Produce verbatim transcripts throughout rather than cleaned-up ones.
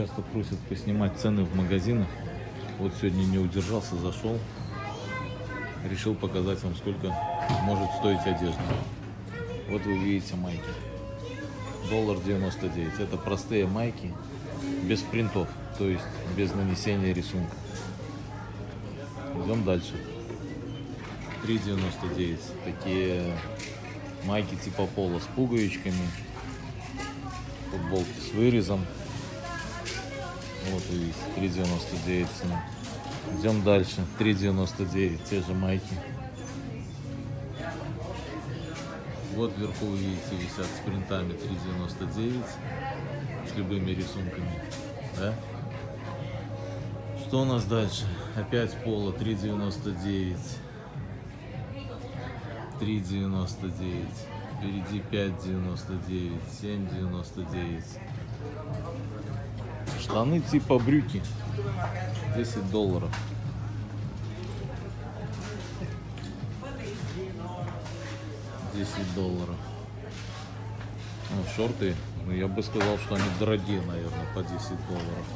часто просят поснимать цены в магазинах. Вот сегодня не удержался, зашел. Решил показать вам, сколько может стоить одежда. Вот вы видите майки. доллар девяносто девять. Это простые майки без принтов, то есть без нанесения рисунка. Идем дальше. три девяносто девять. Такие майки типа поло с пуговичками. Футболки с вырезом. Вот видите, три девяносто девять цена. Идем дальше. три девяносто девять. Те же майки. Вот вверху вы видите, висят с принтами три девяносто девять. С любыми рисунками. Да? Что у нас дальше? Опять поло три девяносто девять. три девяносто девять. Впереди пять девяносто девять. семь девяносто девять. Штаны типа брюки. десять долларов. десять долларов. Ну, шорты, ну, я бы сказал, что они дорогие, наверное, по десять долларов.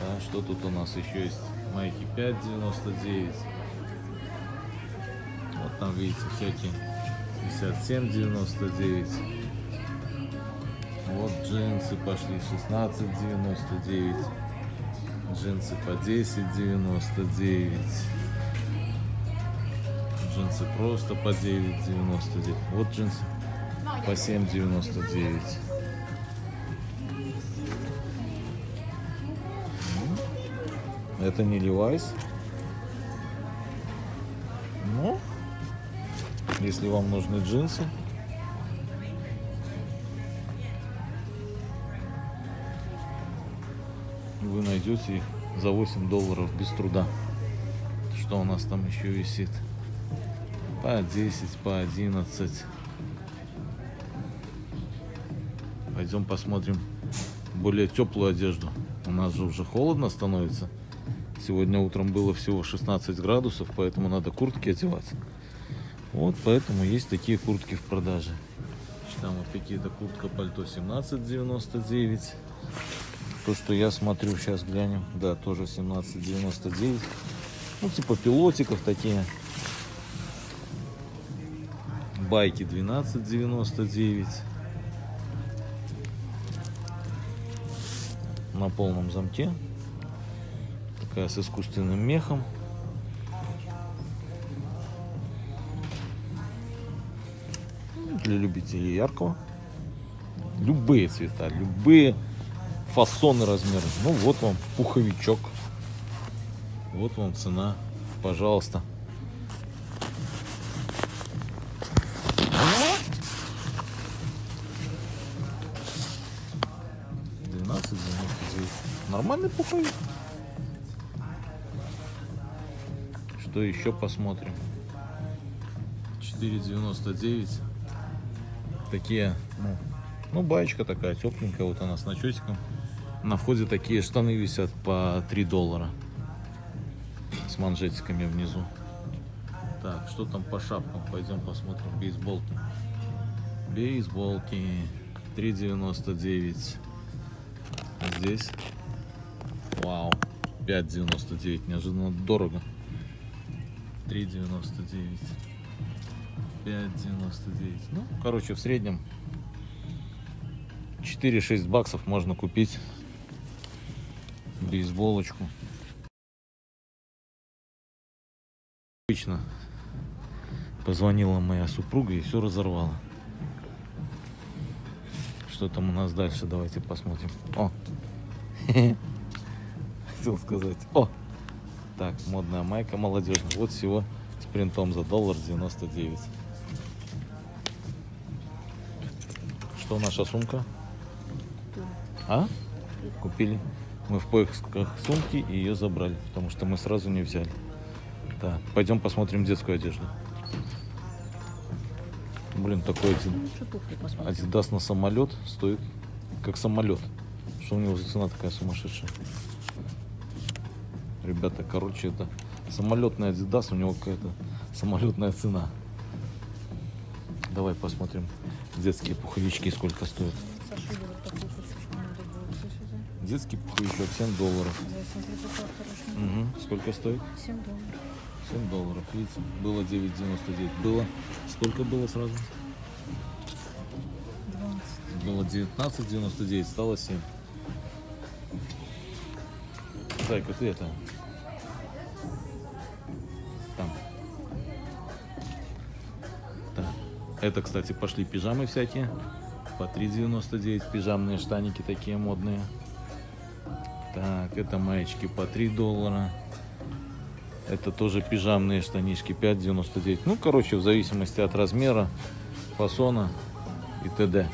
Да, что тут у нас еще есть? Майки пять девяносто девять. Вот там, видите, всякие пятьдесят семь девяносто девять. Вот джинсы пошли шестнадцать девяносто девять. Джинсы по десять девяносто девять. Джинсы просто по девять девяносто девять. Вот джинсы по семь девяносто девять. Это не Levi's. Ну, если вам нужны джинсы. Вы найдете их за восемь долларов без труда. Что у нас там еще висит? По десять, по одиннадцать. Пойдем посмотрим более теплую одежду. У нас же уже холодно становится. Сегодня утром было всего шестнадцать градусов, поэтому надо куртки одевать. Вот поэтому есть такие куртки в продаже. Там вот какие-то куртка-пальто семнадцать девяносто девять. То, что я смотрю, сейчас глянем. Да, тоже семнадцать девяносто девять. Ну, типа пилотиков такие. Байки двенадцать девяносто девять. На полном замке. Такая с искусственным мехом. Для любителей яркого. Любые цвета, любые фасон и размер. Ну вот вам пуховичок. Вот вам цена. Пожалуйста. двенадцать девяносто девять. Нормальный пуховик. Что еще посмотрим? четыре девяносто девять. Такие, ну, ну баечка такая тепленькая. Вот она с начетиком. На входе такие штаны висят по три доллара. С манжетиками внизу. Так, что там по шапкам? Пойдем посмотрим. Бейсболки. Бейсболки. три девяносто девять. Здесь. Вау. пять девяносто девять. Неожиданно дорого. три девяносто девять. пять девяносто девять. Ну, короче, в среднем четыре-шесть баксов можно купить бейсболочку. Обычно позвонила моя супруга и все разорвала. Что там у нас дальше? Давайте посмотрим. О! Хотел сказать. О! Так, модная майка молодежная. Вот всего с принтом за доллар девяносто девять. Что наша сумка? А? Купили. Мы в поисках сумки и ее забрали, потому что мы сразу не взяли. Так, пойдем посмотрим детскую одежду. Блин, такой Адидас на самолет стоит как самолет. Что у него за цена такая сумасшедшая? Ребята, короче, это самолетный Адидас, у него какая-то самолетная цена. Давай посмотрим детские пуховички сколько стоят. Детский пыль за семь долларов. Угу. Сколько стоит? семь долларов. семь долларов. Видите, было девять девяносто девять. Было. Сколько было сразу? двадцать. Было девятнадцать девяносто девять, стало семь. Зайка, ты это. Там. Так. Это, кстати, пошли пижамы всякие. По три девяносто девять, пижамные штаники такие модные. Так, это маечки по три доллара. Это тоже пижамные штанишки пять девяносто девять. Ну, короче, в зависимости от размера, фасона и т.д.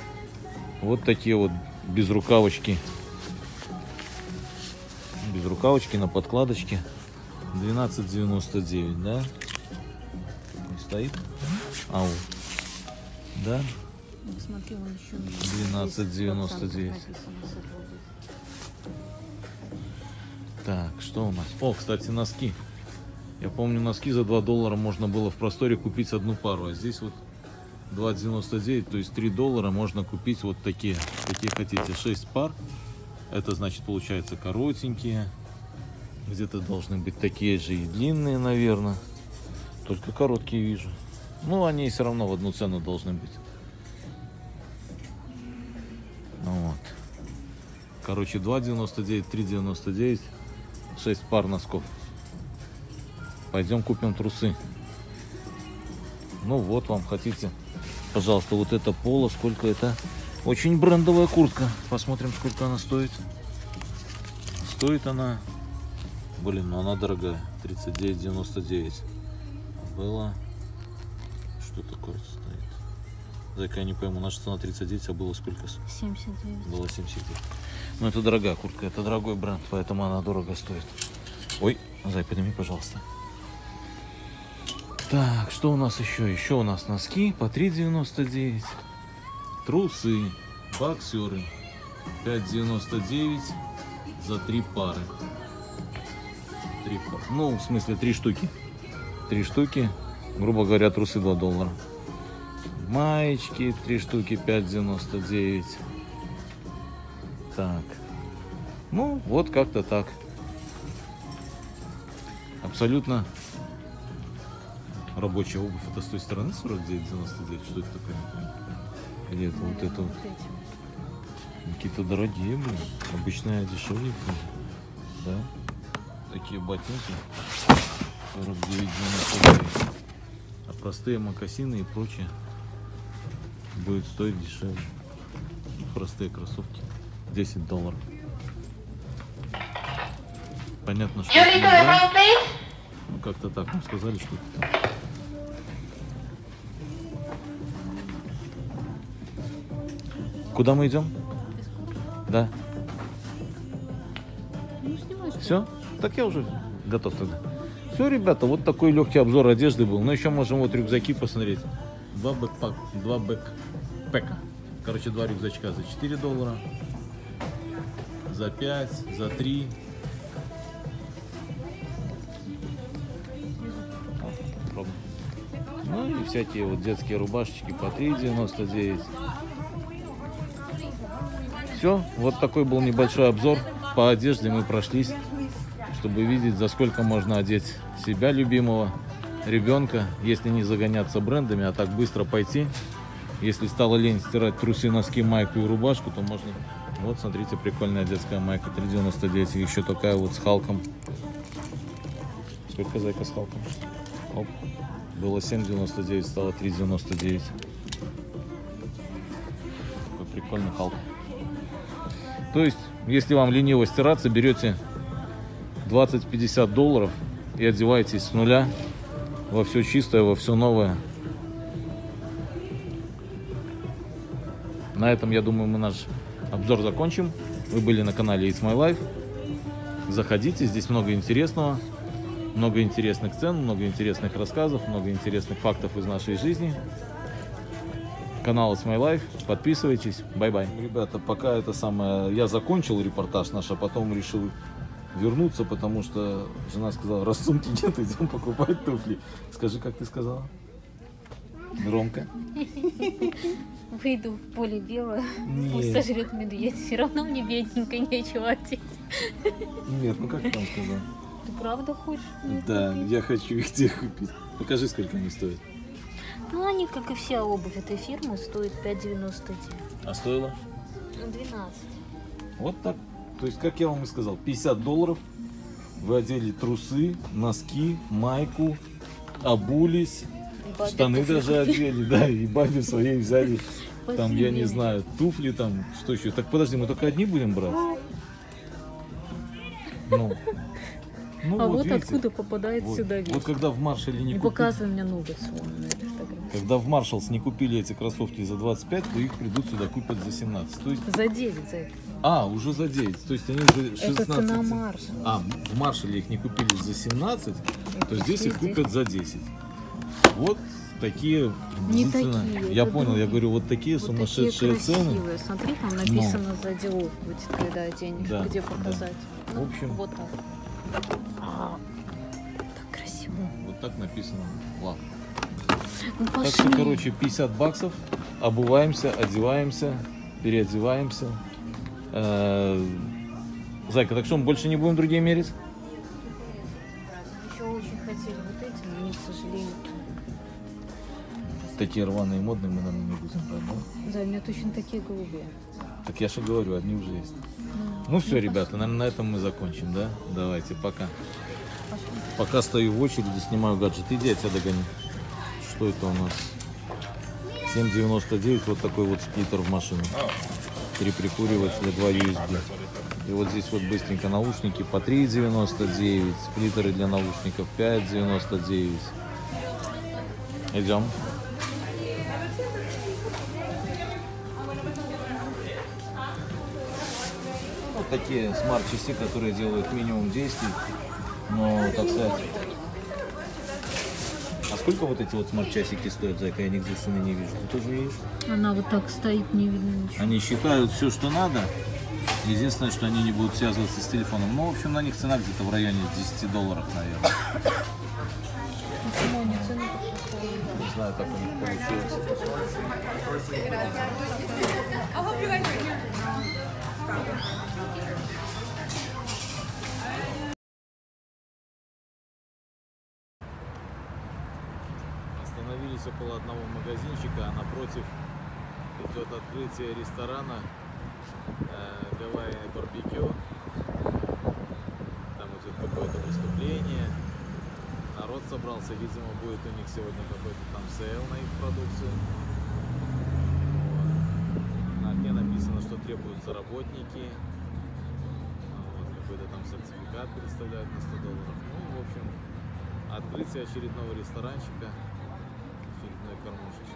Вот такие вот безрукавочки. Безрукавочки на подкладочке. двенадцать девяносто девять, да? Не стоит? Ау. Да? двенадцать девяносто девять. Так, что у нас? О, кстати, носки. Я помню, носки за два доллара можно было в просторе купить одну пару. А здесь вот два девяносто девять, то есть три доллара можно купить вот такие, какие хотите. шесть пар. Это значит, получается, коротенькие. Где-то должны быть такие же и длинные, наверное. Только короткие вижу. Ну, они все равно в одну цену должны быть. Вот. Короче, два девяносто девять, три девяносто девять, шесть пар носков. Пойдем купим трусы. Ну вот вам, хотите. Пожалуйста, вот это поло, сколько это? Очень брендовая куртка. Посмотрим, сколько она стоит. Стоит она... Блин, ну она дорогая. тридцать девять девяносто девять. Было... Что такое стоит? Зайка, я не пойму, наша цена тридцать девять, а было сколько? семьдесят девять. Было семьдесят девять. Ну, это дорогая куртка, это дорогой бренд, поэтому она дорого стоит. Ой, Зай, подними, пожалуйста. Так, что у нас еще? Еще у нас носки по три девяносто девять. Трусы, боксеры. пять девяносто девять за три пары. три пары. Ну, в смысле, три штуки. Три штуки. Грубо говоря, трусы два доллара. Маечки, три штуки, пять девяносто девять. Так. Ну, вот как-то так. Абсолютно рабочая обувь. Это с той стороны сорок девять девяносто девять. Что это такое? Где это? Вот это вот. Какие-то дорогие, блин. Обычная дешевле. Да? Такие ботинки. сорок девять девяносто девять. А простые мокасины и прочее будет стоить дешевле. Простые кроссовки. десять долларов. Понятно, что... Ну, как-то так нам сказали, что... Куда мы идем? Да. Все? Так я уже готов тогда. Все, ребята, вот такой легкий обзор одежды был. Но еще можем вот рюкзаки посмотреть. Два бэкпака, два бэкпэка. Короче, два рюкзачка за четыре доллара. За пять, за три. Ну и всякие вот детские рубашечки по три девяносто девять. Все, вот такой был небольшой обзор. По одежде мы прошлись, чтобы видеть, за сколько можно одеть себя любимого, ребенка, если не загоняться брендами, а так быстро пойти. Если стало лень стирать трусы, носки, майку и рубашку, то можно... Вот, смотрите, прикольная детская майка три девяносто девять. Еще такая вот с Халком. Сколько, Зайка, с Халком? Оп. Было семь девяносто девять, стало три девяносто девять. Такой прикольный Халк. То есть, если вам лениво стираться, берете двадцать-пятьдесят долларов и одеваетесь с нуля во все чистое, во все новое. На этом, я думаю, мы наш обзор закончим. Вы были на канале It's My Life. Заходите, здесь много интересного. Много интересных цен, много интересных рассказов, много интересных фактов из нашей жизни. Канал It's My Life. Подписывайтесь. Бай-бай. Ребята, пока это самое... Я закончил репортаж наш, а потом решил... вернуться, потому что жена сказала, раз сумки нет, идем покупать туфли. Скажи, как ты сказала? Громко. выйду в поле белое, нет. Пусть сожрет медведь. Все равно мне бедненько нечего одеть. Нет, ну как там сказал? Ты правда хочешь? Да, купить? Я хочу их тебе купить. Покажи, сколько они стоят. Ну, они, как и вся обувь этой фирмы, стоят пять девяносто. А стоило? двенадцать. Вот так. То есть, как я вам и сказал, пятьдесят долларов. Вы одели трусы, носки, майку, обулись, бабе штаны даже купили. Одели, да, и бабе своей взяли, там, я не знаю, туфли, там, что еще. Так, подожди, мы только одни будем брать? Ну, ну а вот, вот откуда попадает вот сюда вещь. Вот когда в Маршале не, не купили... Показывай мне ноги сломанные. Когда в Маршалс не купили эти кроссовки за двадцать пять, то их придут сюда, купят за семнадцать. То есть... За девять за это. А, уже за девять. То есть они уже шестнадцать. Это цена Маршалс. А, в Маршале их не купили за семнадцать, это то здесь их купят за десять. Вот такие приблизительно. Не такие, я понял, другие. Я говорю, вот такие вот сумасшедшие такие цены. Смотри, там написано но. За дело, будет, когда оденешь, да, где показать. Да. Ну, в общем, вот так. А, так красиво. Вот так написано. Ладно. Ну, так что, короче, пятьдесят баксов, обуваемся, одеваемся, переодеваемся. Э -э Зайка, так что мы больше не будем другие мерить? Еще очень хотели вот эти, но они, к сожалению... Такие рваные и модные мы, наверное, не будем брать, да? Да, у меня точно такие голубые. Так я же говорю, одни уже есть. Ну, ну все, ну, ребята, пошли. Наверное, на этом мы закончим, да? Давайте, пока. Пошли. Пока стою в очереди, снимаю гаджет. Иди, я тебя догоню. Что это у нас? семь девяносто девять, вот такой вот сплиттер в машину. Три прикуривателя, два ю эс би. И вот здесь вот быстренько наушники по три девяносто девять, сплиттеры для наушников пять девяносто девять. Идем. Вот такие смарт-часы, которые делают минимум действий, но, так сказать... Сколько вот эти вот смарт-часики стоят, Зайка? Я нигде цены не вижу. Ты тоже видишь? Она вот так стоит, не видно ничего. Они считают все, что надо. Единственное, что они не будут связываться с телефоном. Ну, в общем, на них цена где-то в районе десяти долларов, наверное. Почему они цены такие? Не знаю, как у них получилось. Около одного магазинчика, а напротив идет открытие ресторана э, Гавайи барбекю. Там идет какое-то выступление. Народ собрался, видимо, будет у них сегодня какой-то там сейл на их продукцию. Вот. На окне написано, что требуются работники. Вот, какой-то там сертификат представляют на сто долларов. Ну, в общем, открытие очередного ресторанчика. Кормушечки.